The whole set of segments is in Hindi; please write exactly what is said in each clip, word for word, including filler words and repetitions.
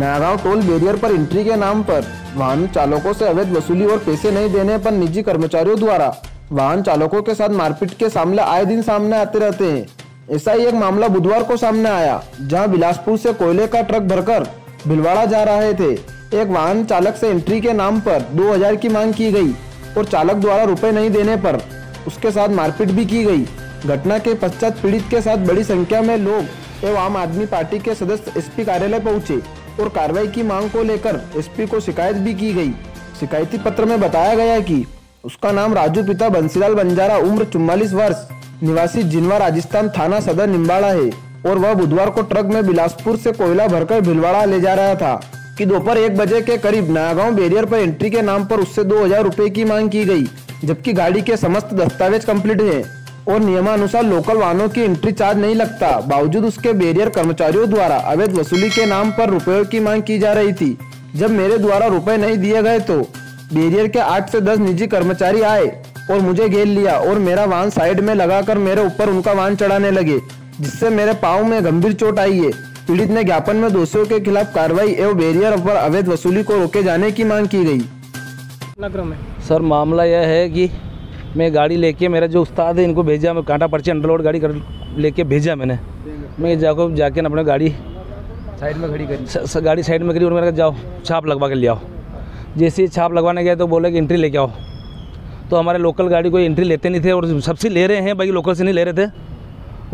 नागांव टोल बैरियर पर एंट्री के नाम पर वाहन चालकों से अवैध वसूली और पैसे नहीं देने पर निजी कर्मचारियों द्वारा वाहन चालकों के साथ मारपीट के मामले आए दिन सामने आते रहते हैं। ऐसा ही एक मामला बुधवार को सामने आया, जहां बिलासपुर से कोयले का ट्रक भरकर भीलवाड़ा जा रहे थे। एक वाहन चालक से एंट्री के नाम पर दो हज़ार की मांग की गई और चालक द्वारा रुपए नहीं देने पर उसके साथ मारपीट भी की गई। घटना के पश्चात पीड़ित के साथ बड़ी संख्या में लोग एवं आम आदमी पार्टी के सदस्य एसपी कार्यालय पहुंचे और कार्रवाई की मांग को लेकर एसपी को शिकायत भी की गई। शिकायती पत्र में बताया गया कि उसका नाम राजू पिता बंसीलाल बंजारा उम्र चौवालीस वर्ष निवासी जिनवा राजस्थान थाना सदर निम्बाड़ा है और वह बुधवार को ट्रक में बिलासपुर से कोयला भरकर भीलवाड़ा ले जा रहा था कि दोपहर एक बजे के करीब नयागांव बैरियर पर एंट्री के नाम पर उससे दो हजार रुपए की मांग की गई, जबकि गाड़ी के समस्त दस्तावेज कंप्लीट हैं और नियमानुसार लोकल वाहनों की एंट्री चार्ज नहीं लगता। बावजूद उसके बैरियर कर्मचारियों द्वारा अवैध वसूली के नाम पर रुपयों की मांग की जा रही थी। जब मेरे द्वारा रुपए नहीं दिए गए तो बैरियर के आठ से दस निजी कर्मचारी आए और मुझे घेर लिया और मेरा वाहन साइड में लगाकर मेरे ऊपर उनका वाहन चढ़ाने लगे, जिससे मेरे पाँव में गंभीर चोट आई है। पीड़ित ने ज्ञापन में दोषियों के खिलाफ कार्रवाई एवं बैरियर पर अवैध वसूली को रोके जाने की मांग की गई। सर, मामला यह है कि मैं गाड़ी लेके, मेरा जो उस्ताद है इनको भेजा, मैं कांटा पर्ची अंडरलोड गाड़ी लेके भेजा मैंने। मैं जाकर जाके अपने गाड़ी साइड में खड़ी करी, स, स, गाड़ी साइड में करी और मेरे जाओ छाप लगवा के ले आओ। जैसे ही छाप लगवाने गए तो बोले कि एंट्री लेके आओ, तो हमारे लोकल गाड़ी कोई एंट्री लेते नहीं थे और सबसे ले रहे हैं, बाकी लोकल से नहीं ले रहे थे।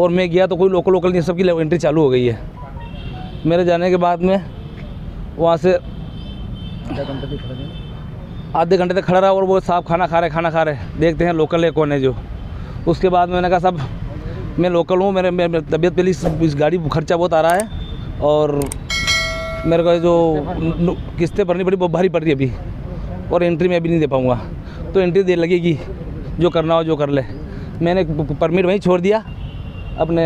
और मैं गया तो कोई लोकल लोकल नहीं, सबकी एंट्री चालू हो गई है। मेरे जाने के बाद में वहाँ से आधे घंटे तक खड़ा रहा और वो साहब खाना खा रहे खाना खा रहे देखते हैं लोकल है कौन है। जो उसके बाद मैंने कहा साहब मैं लोकल हूँ, मेरे मेरे तबीयत पहले इस गाड़ी खर्चा बहुत आ रहा है और मेरे को जो किस्तें भरनी पड़ी बहुत भारी पड़ रही है अभी, और एंट्री मैं अभी नहीं दे पाऊँगा, तो एंट्री दे लगेगी, जो करना हो जो कर ले। मैंने परमिट वहीं छोड़ दिया अपने,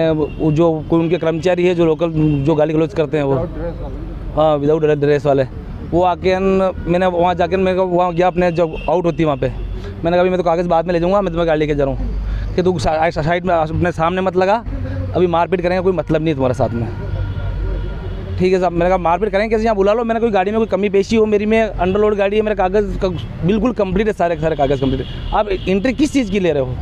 जो कोई उनके कर्मचारी है जो लोकल जो गाली गलौज करते हैं वो, हाँ विदाउट ड्रेस वाले, वो आके मैंने वहाँ जाकर मैं वहाँ गया अपने जब आउट होती है वहाँ पे, मैंने कहा मैं तो कागज़ बाद में ले जाऊँगा, मैं तुम्हें गाड़ी लेके जा रहा हूँ कि तू साइड में अपने सामने मत लगा, अभी मारपीट करेंगे कोई मतलब नहीं तुम्हारे साथ में। ठीक है साहब, मैंने कहा मारपीट करेंगे कैसे, यहाँ बुला लो, मैंने कोई गाड़ी में कोई कमी पेशी हो, मेरी में अंडरलोड गाड़ी है, मेरे कागज़ बिल्कुल कम्प्लीट है, सारे सारे कागज़ कम्प्लीट है, आप एंट्री किस चीज़ की ले रहे हो।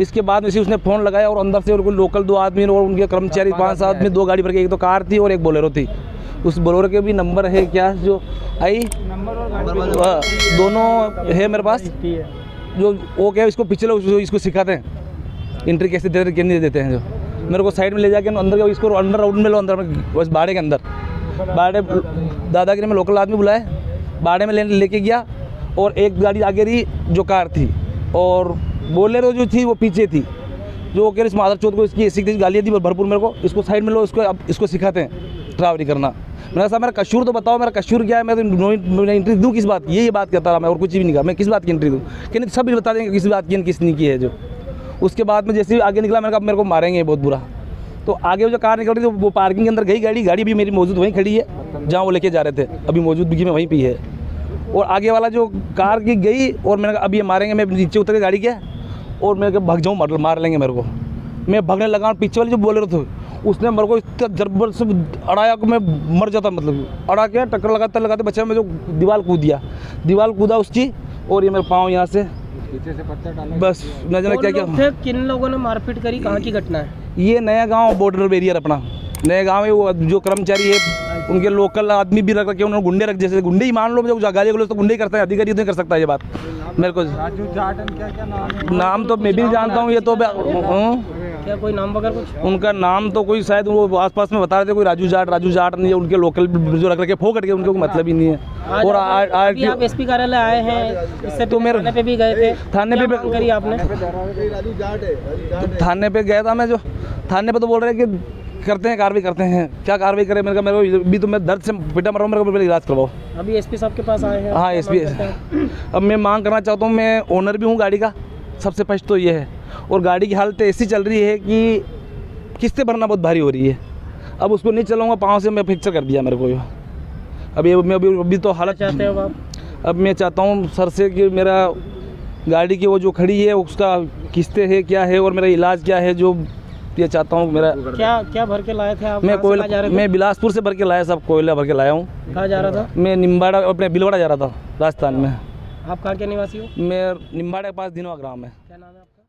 इसके बाद उसे उसने फ़ोन लगाया और अंदर से और लोकल दो आदमी और उनके कर्मचारी पाँच सात में दो गाड़ी भर के, एक तो कार थी और एक बोलेरो थी, उस बोलेरो के भी नंबर है क्या जो आई नंबर और गाड़ी दोनों है मेरे पास, जो वो क्या इसको पिछले जो इसको सिखाते हैं एंट्री कैसे देते कैसे नहीं देते हैं। जो मेरे को साइड में ले जाके अंदर के इसको अंडर राउंड में लो, अंदर बस बाड़े के अंदर बाड़े दादागिरी में लोकल आदमी बुलाए, बाड़े में लेके गया और एक गाड़ी आगे रही जो कार थी और बोलेरो जो थी वो पीछे थी। जो कह रही इस मादर चौथ को इसकी ऐसी गालियाँ थी भरपूर, मेरे को इसको साइड में लो, इसको अब इसको सिखाते हैं ट्रावरी करना। मैंने कहा मेरा कसूर तो बताओ, मेरा कसूर क्या है, मैं तो नो एंट्री दूँ किस बात की, यही बात करता रहा मैं और कुछ भी नहीं कहा, मैं किस बात की एंट्री दूँ, कि सब भी बता देंगे किस बात की किसने की है। जो उसके बाद में जैसे ही आगे निकला, मैंने कहा मेरे को मारेंगे बहुत बुरा, तो आगे जो कार निकल रही थी वो पार्किंग के अंदर गई, गाड़ी गाड़ी भी मेरी मौजूद वहीं खड़ी है जहाँ वो लेके जा रहे थे, अभी मौजूदगी में वहीं पर है। और आगे वाला जो कार की गई और मैंने कहा अब ये मारेंगे, मैं नीचे उतर के गाड़ी के और मेरे भाग जाऊँ, मार मार लेंगे मेरे को। मैं भागने लगा और पीछे वाले जो बोले रहे थे उसने मेरे को इतना जबर से अड़ाया कि मैं मर जाता, मतलब अड़ा के टक्कर लगाते लगाते बच्चा में जो दीवार कूद दिया, दीवार कूदा उसकी और ये मेरे पाँव यहाँ से पीछे से पत्थर डाला। बस न जाने क्या क्या किन लोगों ने मारपीट करी, कहाँ की घटना है। ये नयागांव बॉर्डर बैरियर अपना नयागांव है, वो जो कर्मचारी है उनके लोकल आदमी भी रख रखे, उन्होंने गुंडे रख, जैसे गुंडे ही मान लो, जो गाली गलौज तो गुंडे ही करता है, अधिकारी तो नहीं कर सकता। ये बात मेरे को राजू जाट क्या क्या नाम है, नाम तो मैं भी नहीं जानता हूँ, ये तो क्या कोई नाम वगैरह कुछ, उनका नाम तो कोई शायद वो आसपास में बता रहे थे कोई राजू जाट राजू जाट नहीं है, उनके लोकल जो रख रखे फोकट के, उनके कोई मतलब ही नहीं है। और आप एस पी कार्यालय आए हैं, इससे तो मेरे थाने पे भी गए थे, थाने पे करी आपने, थाने पे गया था मैं, जो थाने पे तो बोल रहे कि करते हैं कार्रवाई करते हैं, क्या कार्रवाई करें, मेरे मेरे को भी तो मैं दर्द से पिटा मर रहा हूँ, मेरे को पहले इलाज करवाओ। अभी एसपी साहब के पास आए हैं। हाँ एसपी, अब मैं मांग करना चाहता हूँ, मैं ओनर भी हूँ गाड़ी का, सबसे फर्स्ट तो ये है, और गाड़ी की हालत ऐसी चल रही है कि किस्तें भरना बहुत भारी हो रही है, अब उसको नहीं चलाऊँगा, पाँव से मैं फ्रैक्चर कर दिया मेरे को। अभी मैं अभी अभी तो हालत चाहते हो आप, अब मैं चाहता हूँ सर से कि मेरा गाड़ी की वो जो खड़ी है उसका किस्तें है क्या है और मेरा इलाज क्या है, जो ये चाहता हूँ। मेरा क्या क्या भर के लाए थे आप? मैं कोयला, मैं बिलासपुर से भर के लाया साहब, कोयला भर के लाया हूँ। कहाँ जा रहा था? मैं निम्बाड़ा, अपने भीलवाड़ा जा रहा था राजस्थान में। आप कहाँ के निवासी हो? मैं निम्बाड़ा के पास जिनवा ग्राम है। क्या नाम है आपका?